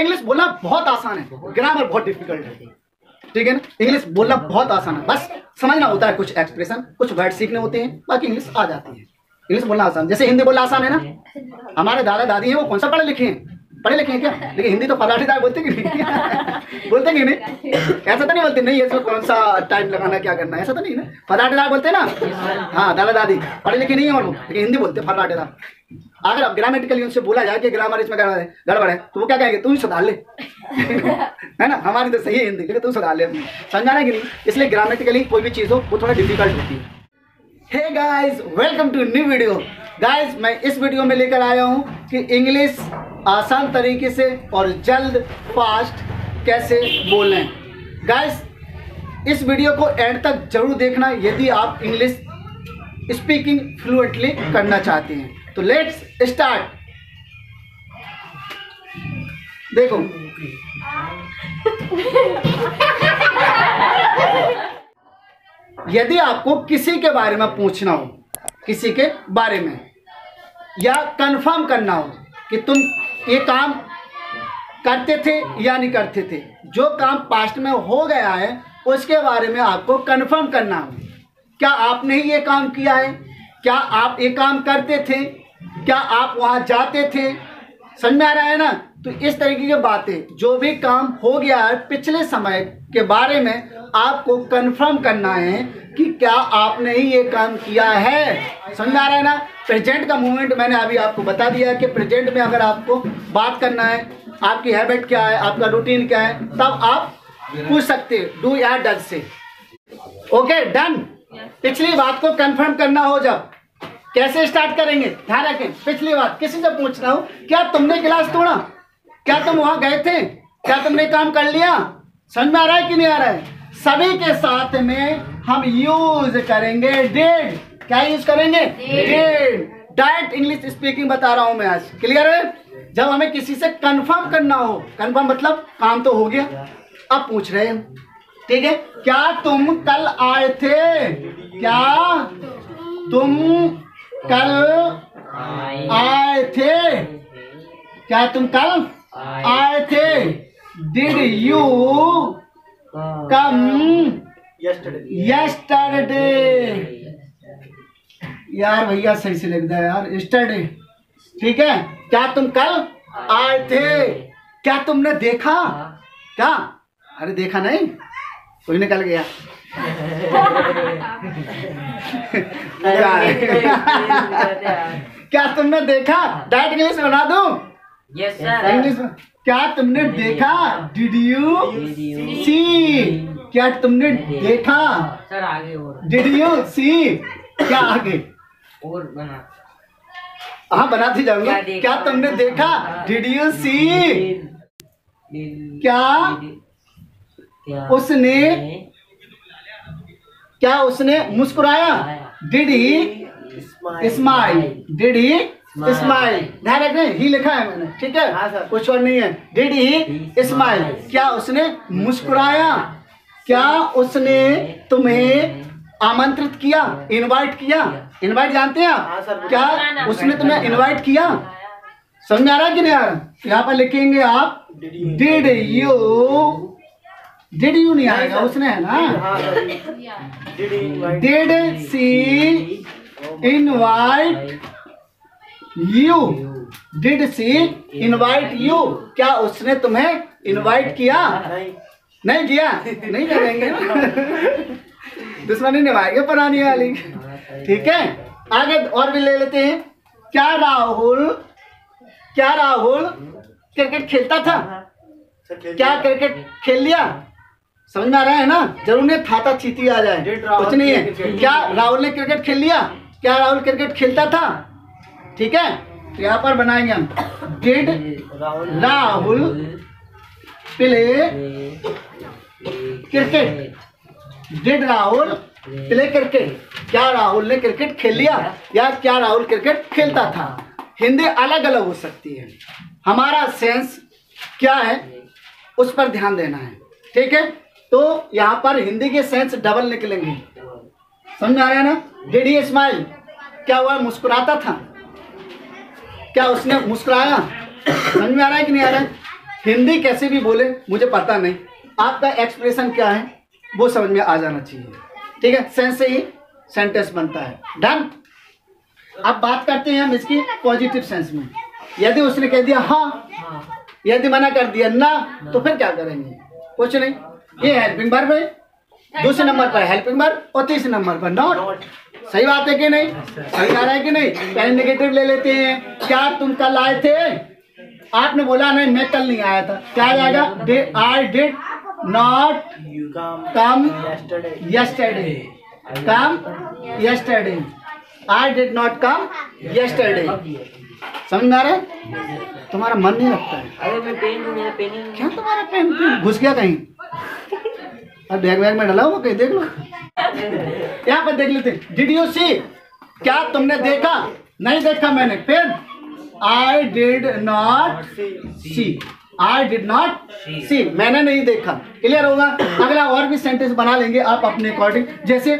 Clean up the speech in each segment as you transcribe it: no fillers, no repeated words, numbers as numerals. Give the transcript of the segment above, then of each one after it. English बोलना बहुत आसान है, ग्रामर बहुत डिफिकल्ट है, ठीक है ना। इंग्लिश बोलना बहुत आसान है, बस समझना होता है, कुछ एक्सप्रेशन कुछ वर्ड सीखने होते हैं, बाकी इंग्लिश आ जाती है। इंग्लिश बोलना आसान, जैसे हिंदी बोलना आसान है ना। हमारे दादा दादी हैं वो कौन सा पढ़े लिखे हैं, पढ़े लिखे हैं क्या, लेकिन हिंदी तो फलाठीदार बोलते कि नहीं बोलते कि नहीं, ऐसा तो नहीं बोलते नहीं इसमें कौन सा टाइम लगाना क्या करना, ऐसा तो नहीं ना, फलाठीदार बोलते ना। हाँ दादा दादी पढ़े लिखे नहीं है और वो, लेकिन हिंदी बोलते फलाठीदार। अगर आप ग्रामेटिकली उनसे बोला जाए कि ग्रामर इसमें गड़बड़ है तो वो क्या कहेंगे, तू ही सुधार ले है ना। हमारी तो सही है हिंदी, लेकिन तू सुधार ले, समझाना कि नहीं। इसलिए ग्रामेटिकली कोई भी चीज़ हो वो थोड़ा डिफिकल्ट होती है। Hey guys welcome to new video. Guys मैं इस वीडियो में लेकर आया हूँ कि इंग्लिश आसान तरीके से और जल्द फास्ट कैसे बोलें। गाइस इस वीडियो को एंड तक जरूर देखना यदि आप इंग्लिश स्पीकिंग फ्लुएंटली करना चाहते हैं। तो लेट्स स्टार्ट। देखो यदि आपको किसी के बारे में पूछना हो, किसी के बारे में, या कंफर्म करना हो कि तुम ये काम करते थे या नहीं करते थे, जो काम पास्ट में हो गया है उसके बारे में आपको कंफर्म करना हो, क्या आपने ये काम किया है, क्या आप ये काम करते थे, क्या आप वहाँ जाते थे, समझ में आ रहा है ना। तो इस तरीके की बातें, जो भी काम हो गया है पिछले समय के बारे में आपको कंफर्म करना है कि क्या आपने ही ये काम किया है, समझ आ रहा है ना। प्रेजेंट का मूवमेंट मैंने अभी आपको बता दिया कि प्रेजेंट में अगर आपको बात करना है, आपकी हैबिट क्या है, आपका रूटीन क्या है, तब आप पूछ सकते डू या डज से। Okay done. पिछली बात को कंफर्म करना हो जब कैसे स्टार्ट करेंगे, ध्यान रखें। पिछली बात किसी से पूछना हो, क्या तुमने गिलास तोड़ा, क्या तुम वहां गए थे, क्या तुमने काम कर लिया, समझ में आ रहा है कि नहीं आ रहा है। सभी के साथ में हम यूज करेंगे डिड। क्या यूज करेंगे, डिड। डायरेक्ट इंग्लिश स्पीकिंग बता रहा हूं मैं आज, क्लियर है। जब हमें किसी से कंफर्म करना हो, कंफर्म मतलब काम तो हो गया अब पूछ रहे हैं, ठीक है। क्या तुम कल आए थे, क्या तुम कल आए थे, क्या तुम कल आए थे, डिड यू कम यस्टरडे। यार भैया सही से लिख दे यार, यस्टरडे, ठीक है। क्या तुम कल आए थे, क्या तुमने देखा, क्या, अरे देखा नहीं कोई निकल गया क्या तुमने देखा, डायरेक्ट इंग्लिश बना दूं, यस सर इंग्लिश। क्या तुमने देखा, डिड यू सी, क्या तुमने देखा सर, आगे और डिड यू सी, क्या आगे और बना, हाँ बनाती जाऊंगा। क्या तुमने देखा, डिड यू सी, क्या उसने, क्या उसने मुस्कुराया, did he smile, did he smile, ध्यान रखना ही लिखा है मैंने, ठीक है, हाँ सर कुछ और नहीं है, डिड ही स्माइल। क्या उसने मुस्कुराया, क्या उसने तुम्हें आमंत्रित किया, इनवाइट किया, इनवाइट जानते हैं आप, हाँ सर, क्या उसने तुम्हें इनवाइट किया, समझ आ रहा है कि नहीं आ रहा। यहाँ पर लिखेंगे आप डिड यू, डिड यू नहीं आएगा उसने, है ना। Did she invite you, did she invite you, क्या उसने तुम्हें इनवाइट किया, नहीं किया, नहीं करेंगे दुश्मनी निभाएंगे पुरानी वाली, ठीक है। आगे और भी ले लेते हैं। क्या राहुल, क्या राहुल क्रिकेट खेलता था, क्या क्रिकेट खेल लिया, समझ में आ रहा है ना, जरूर ने थाता चीती आ जाए कुछ नहीं है। क्या राहुल ने क्रिकेट खेल लिया, क्या राहुल क्रिकेट खेलता था, ठीक है। तो यहाँ पर बनाएंगे हम did Rahul play cricket, did Rahul play cricket, क्या राहुल ने क्रिकेट खेल लिया या क्या राहुल क्रिकेट खेलता था। हिंदी अलग अलग हो सकती है, हमारा सेंस क्या है उस पर ध्यान देना है, ठीक है। तो यहाँ पर हिंदी के सेंस डबल निकलेंगे, समझ आ रहा है ना। डिड ही स्माइल, क्या हुआ मुस्कुराता था, क्या उसने मुस्कुराया, समझ में आ रहा है कि नहीं आ रहा है। हिंदी कैसे भी बोले मुझे पता नहीं, आपका एक्सप्रेशन क्या है वो समझ में आ जाना चाहिए। ठीक है, सेंस से ही सेंटेंस बनता है। डन। अब बात करते हैं हम इसकी पॉजिटिव सेंस में। यदि उसने कह दिया हाँ, यदि मना कर दिया ना, तो फिर क्या करेंगे? कुछ नहीं। ये हेल्पिंग वर्ब है, दूसरे नंबर पर हेल्पिंग वर्ब और तीसरे नंबर पर नॉट। सही बात है कि नहीं? सही आ रहा है कि नहीं? पहले नेगेटिव ले लेते हैं। क्या तुम कल आए थे? आपने बोला नहीं, मैं कल नहीं आया था। क्या जाएगा? I did not come yesterday. Come yesterday. I did not come yesterday. समझ में आ रहा है? तुम्हारा मन नहीं लगता है। अरे मैं पेन क्या? तुम्हारा पेन घुस गया कहीं? अब बैग में डाला हुआ कहीं, देख लो। यहाँ पर देख लेते। Did you see? क्या तुमने देखा? नहीं देखा मैंने। फिर I did not see. I did not see, मैंने नहीं देखा। क्लियर होगा? अगला और भी सेंटेंस बना लेंगे आप अपने अकॉर्डिंग। जैसे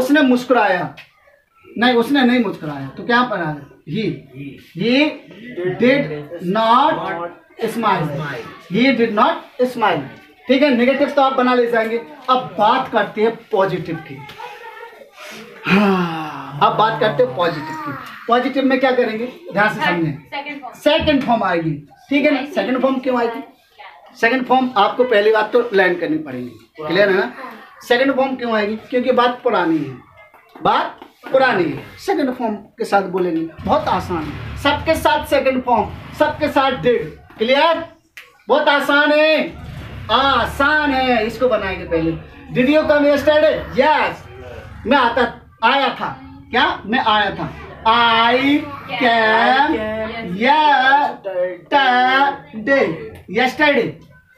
उसने मुस्कुराया, नहीं उसने नहीं मुस्कुराया, तो क्या बना? He did not smile. He did not smile. ठीक है, नेगेटिव तो आप बना ले जाएंगे। अब बात करते हैं पॉजिटिव की। हाँ, अब बात करते हैं पॉजिटिव की। पॉजिटिव में क्या करेंगे? ध्यान से समझें। सेकंड फॉर्म आएगी। ठीक है ना? सेकंड फॉर्म क्यों आएगी? सेकंड फॉर्म आपको पहली बात तो लर्न करनी पड़ेगी। क्लियर है ना? सेकंड फॉर्म क्यों आएगी? क्योंकि बात पुरानी है। बात पुरानी है, सेकंड फॉर्म के साथ बोलेंगे। बहुत आसान है, सबके साथ सेकंड फॉर्म, सबके साथ डिड। क्लियर? बहुत आसान है, आसान है। इसको बनाएंगे पहले। Did you come yesterday? Yes, मैं आया था। क्या? मैं आया था। I came yesterday. Yesterday,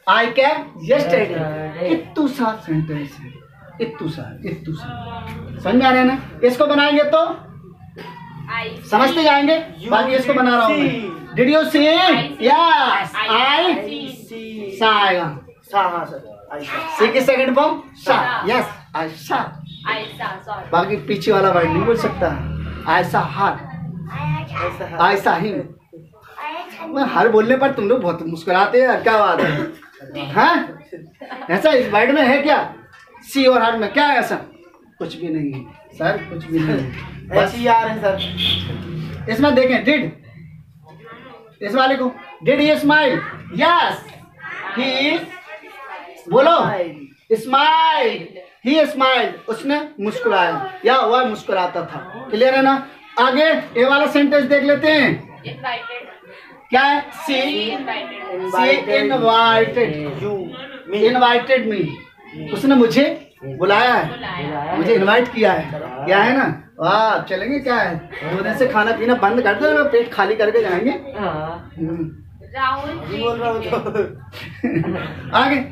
I came yesterday. इत्तु सा सेंटेंस है, इत्तु सा, इत्तु सा। समझ में आ रहा है ना? इसको बनाएंगे तो समझते जाएंगे। बाकी इसको बना रहा हूँ। Did you see? Yes, I saw आएगा। See second form saw. Yes, Ayesha. बाकी पीछे वाला वर्ड नहीं बोल सकता। आयशा हार, आयशा हिम। हर बोलने पर तुम लोग बहुत मुस्कुराते हैं, क्या बात है? हाँ, ऐसा इस वर्ड में है क्या? सी और हार में क्या है ऐसा? कुछ भी नहीं है सर, कुछ भी नहीं। बस यार है सर। इसमें देखें डिड, इस वाले को did you smile? Yes, he बोलो स्माइल। ही स्माइल, उसने मुस्कुराया या वह मुस्कुराता था। क्लियर है ना? आगे ये वाला सेंटेंस देख लेते हैं। Invited. क्या है? She invited you, invited me. उसने मुझे बुलाया है, मुझे इनवाइट किया है। क्या है ना? वाह, चलेंगे? क्या है? 2 दिन से खाना पीना बंद कर दो, पेट खाली करके जाएंगे। आगे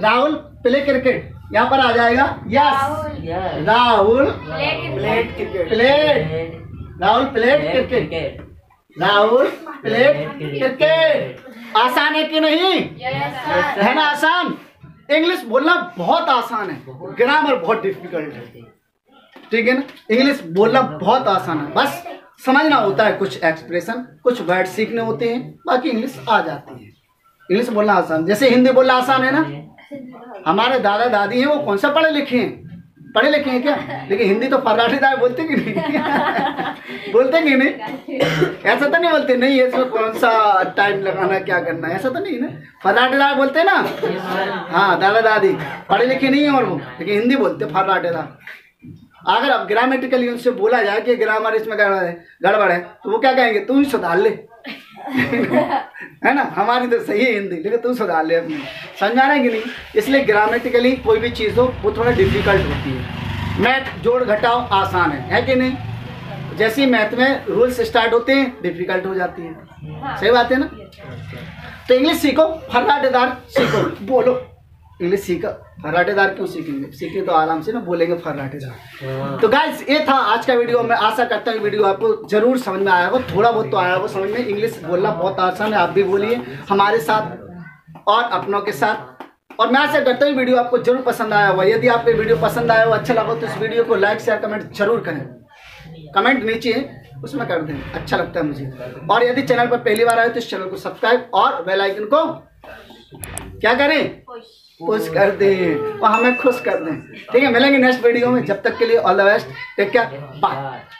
राहुल प्ले क्रिकेट, यहाँ पर आ जाएगा। Yes, Rahul played cricket. Rahul played cricket. Rahul played cricket. आसान है कि नहीं? है ना आसान? इंग्लिश बोलना बहुत आसान है, ग्रामर बहुत डिफिकल्ट है। ठीक है ना? इंग्लिश बोलना बहुत आसान है, बस समझना होता है कुछ एक्सप्रेशन, कुछ वर्ड सीखने होते हैं, बाकी इंग्लिश आ जाती है। इंग्लिश बोलना आसान, जैसे हिंदी बोलना आसान है ना। हमारे दादा दादी हैं, वो कौन सा पढ़े लिखे हैं? पढ़े लिखे हैं क्या? लेकिन हिंदी तो फर्राटेदार बोलते कि नहीं? बोलते कि नहीं? ऐसा तो नहीं बोलते नहीं इसमें कौन सा टाइम लगाना, क्या करना, ऐसा तो नहीं ना? फर्राटेदार बोलते ना। हाँ, दादा दादी पढ़े लिखे नहीं है और वो, लेकिन हिंदी बोलते फर्राटेदार। अगर आप ग्रामेटिकली उनसे बोला जाए कि ग्रामर इसमें गड़बड़ है, तो वो क्या कहेंगे? तू ही सुधार ले। है ना? हमारी तो सही है हिंदी, लेकिन तू सुधार ले अपनी। समझा रहे कि नहीं? इसलिए ग्रामेटिकली कोई भी चीज़ हो वो थोड़ा डिफिकल्ट होती है। मैथ जोड़ घटाओ आसान है कि नहीं? जैसे मैथ में रूल्स स्टार्ट होते हैं, डिफिकल्ट हो जाती है। सही बात है ना? तो इंग्लिश सीखो, फर्राटेदार सीखो, बोलो। इंग्लिश सीखा, फर्राटेदार क्यों सीखेंगे? सीखे तो आराम से ना बोलेंगे फर्राटेदार। तो गाइस, ये था आज का वीडियो। मैं आशा करता हूँ वीडियो आपको जरूर समझ में आया होगा, थोड़ा बहुत तो आया होगा समझ में। इंग्लिश बोलना बहुत आसान है, आप भी बोलिए हमारे साथ और अपनों के साथ। और मैं आशा करता हूँ वीडियो आपको जरूर पसंद आया होगा। यदि आपको वीडियो पसंद आया हो, अच्छा लगा, तो इस वीडियो को लाइक शेयर कमेंट जरूर करें। कमेंट नीचे उसमें कर दें, अच्छा लगता है मुझे। और यदि चैनल पर पहली बार आए तो इस चैनल को सब्सक्राइब और बेल आइकन को क्या करें, खुश कर दें और हमें खुश कर दें। ठीक है, मिलेंगे नेक्स्ट वीडियो में, जब तक के लिए all the best, take care, bye.